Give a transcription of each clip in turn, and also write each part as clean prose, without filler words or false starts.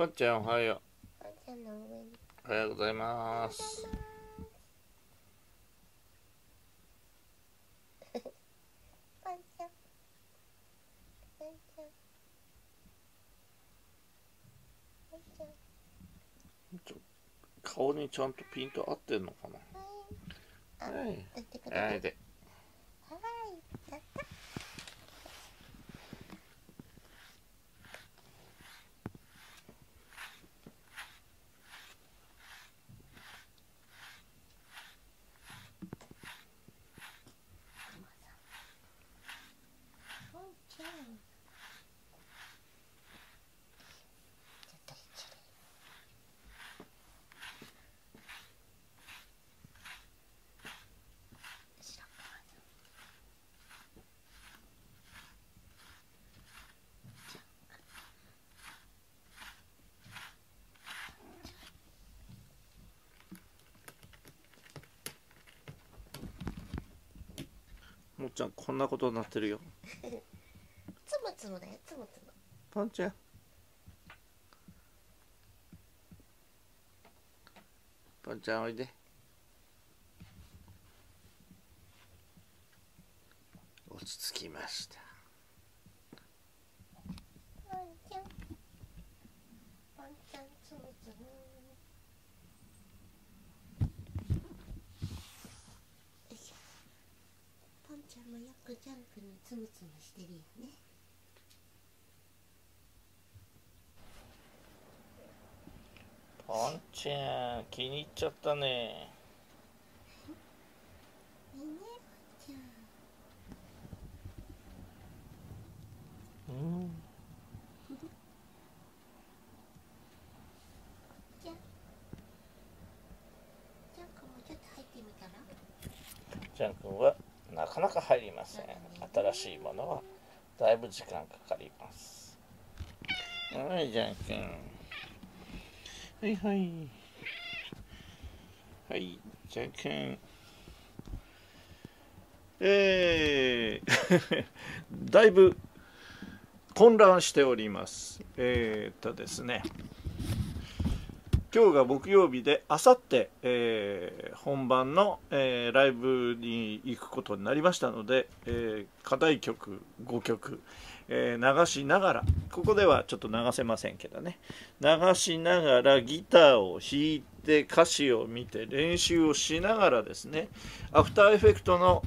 パッちゃんおはよう。パッちゃんの上に。おはようございます。パッちゃん。パッちゃん。パッちゃん。顔にちゃんとピント合ってるのかな。はい。はい。あれで。はい。だった。もっちゃんこんなことになってるよ。つむつむだよ、つむつむ。ぽんちゃん。ぽんちゃんおいで。落ち着きました。ぽんちゃん。ぽんちゃんつむつむ。ちゃんもよくジャンプにつむつむしてるよね。ぽんちゃん気に入っちゃったね。いいね、ぽんちゃん。うん。じゃん。じゃんくんもちょっと入ってみたら。じゃんくんは。なかなか入りません。新しいものはだいぶ時間かかります。はい、じゃんくん。はいはい。はい、じゃんくん。だいぶ混乱しております。ですね。今日が木曜日で、あさって本番の、ライブに行くことになりましたので、課題曲5曲、流しながら、ここではちょっと流せませんけどね、流しながらギターを弾いて歌詞を見て練習をしながらですね、アフターエフェクトの、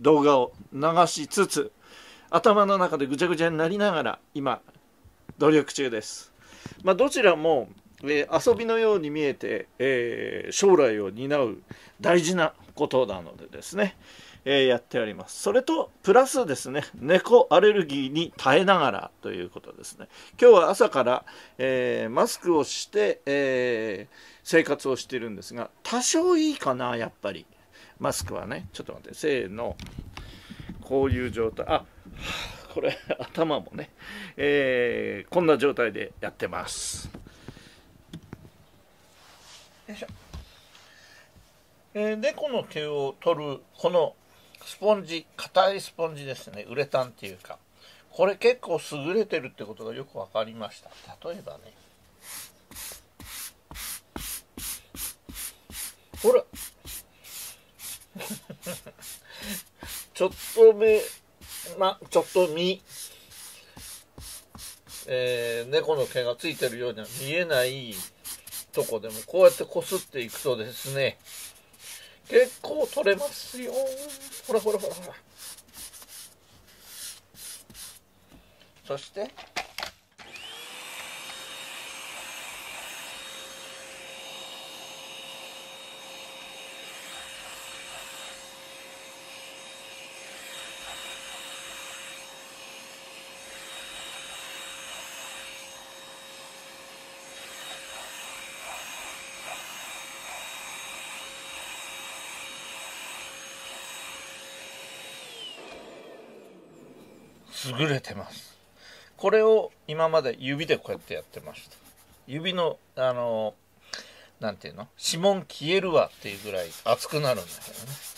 動画を流しつつ、頭の中でぐちゃぐちゃになりながら今努力中です。まあどちらも遊びのように見えて、将来を担う大事なことなのでですね、やっております。それとプラスですね、猫アレルギーに耐えながらということですね。今日は朝から、マスクをして、生活をしているんですが、多少いいかな、やっぱりマスクはね。ちょっと待って、せーの、こういう状態。あ、これ頭もね、こんな状態でやってます。よいしょ。猫の毛を取るこのスポンジ、硬いスポンジですね、ウレタンっていうか、これ結構優れてるってことがよく分かりました。例えばね、ほらちょっと目、ちょっと見、猫の毛がついてるようには見えないとこでも、こうやってこすっていくとですね、結構取れますよ。ほらほらほらほら。そして優れてます。これを今まで指でこうやってやってました。指のなんていうの、指紋消えるわっていうぐらい熱くなるんだよね。